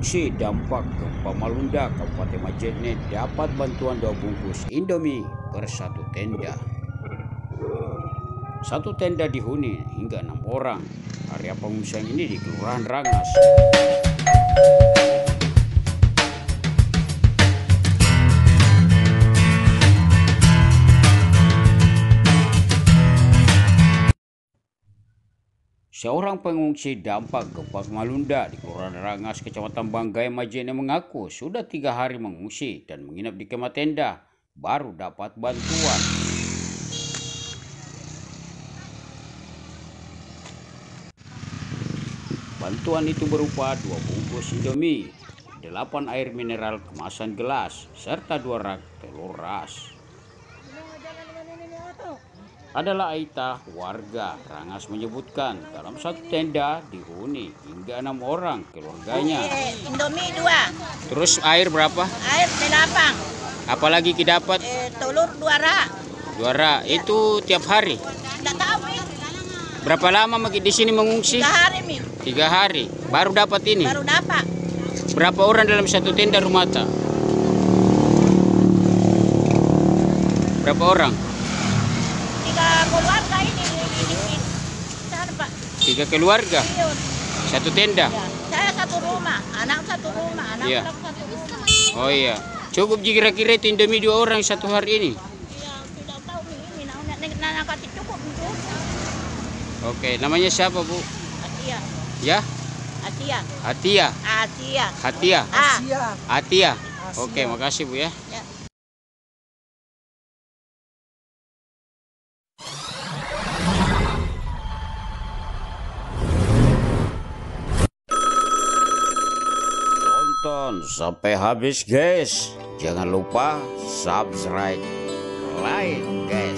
Provinsi dampak gempa Malunda, Kabupaten Majene dapat bantuan 2 bungkus Indomie per 1 tenda. 1 tenda dihuni hingga 6 orang. Area pengungsian ini di Kelurahan Rangas. Seorang pengungsi dampak gempa Malunda di Kelurahan Rangas, Kecamatan Banggai, Majene mengaku sudah 3 hari mengungsi dan menginap di kemah tenda, baru dapat bantuan. Bantuan itu berupa 2 bungkus Indomie, 8 air mineral kemasan gelas, serta 2 rak telur ras. Adalah Aitah, warga Rangas, menyebutkan dalam 1 tenda dihuni hingga 6 orang keluarganya. Indomie 2. Terus air berapa? Air 8. Apalagi kita dapat? Telur 2 rak. 2 rak itu tiap hari? Tidak tahu. Berapa lama di sini mengungsi? 3 hari. 3 hari. Baru dapat ini? Baru dapat. Berapa orang dalam 1 tenda rumah ta? Berapa orang? 3 keluarga ini. 3 keluarga? 1 tenda? Ya. Saya 1 rumah, anak 1 rumah, anak ya. 1 rumah. Oh iya, cukup kira-kira itu Indomie 2 orang 1 hari ini? Iya, tidak tahu ini kasih cukup. Oke, namanya siapa Bu? Hatia. Ya? Hatia. Hatia? Hatia. Hatia? Hatia. Hatia. Oke, makasih Bu ya. Ya. Sampai habis guys, jangan lupa subscribe, like guys.